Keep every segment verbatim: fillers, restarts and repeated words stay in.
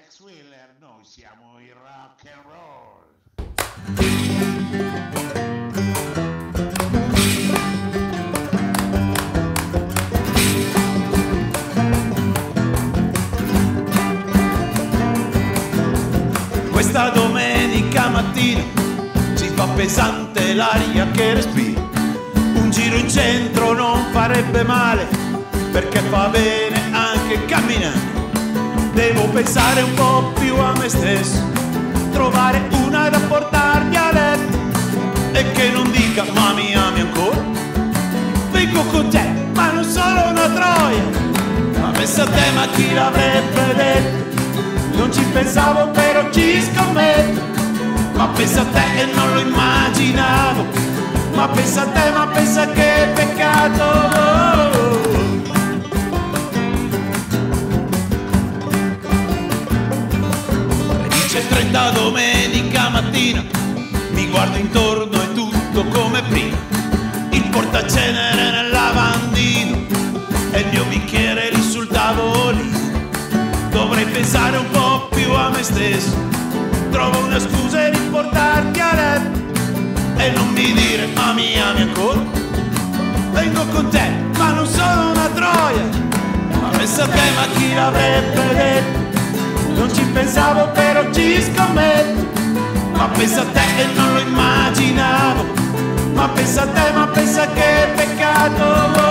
Black Swiller, noi siamo il rock and roll. Questa domenica mattina ci fa pesante l'aria che respira. Un giro in centro non farebbe male, perché fa bene anche camminare. Devo pensare un po' più a me stesso, trovare una da portarmi a letto e che non dica ma mi ami ancora. Vengo con te, ma non sono una troia. Ma pensa a te, ma chi l'avrebbe detto? Non ci pensavo, però ci scommetto. Ma pensa a te e non lo immaginavo. Ma pensa a te, ma pensa che peccato. trenta domenica mattina, mi guardo intorno e tutto come prima, il portacenere nel lavandino e il mio bicchiere lì sul tavolino. Dovrei pensare un po' più a me stesso, trovo una scusa e riportarti a letto e non mi dire ma mi ami ancora. Vengo con te, ma non sono una troia. Ma pensa a te, ma chi l'avrebbe detto? Non ci pensavo, però ci scommetto. Ma pensa a te e non lo immaginavo. Ma pensa a te, ma pensa che peccato. Oh, oh.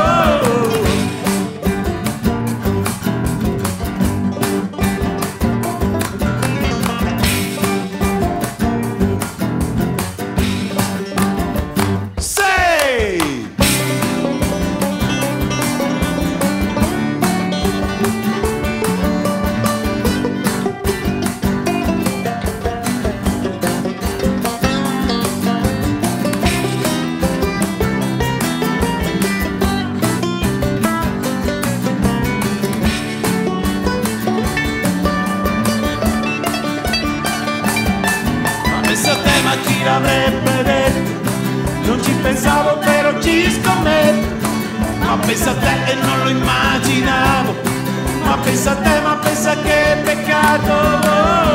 Ma chi l'avrebbe detto? Non ci pensavo, però ci scommetto. Ma pensa a te e non lo immaginavo. Ma pensa a te, ma pensa che peccato.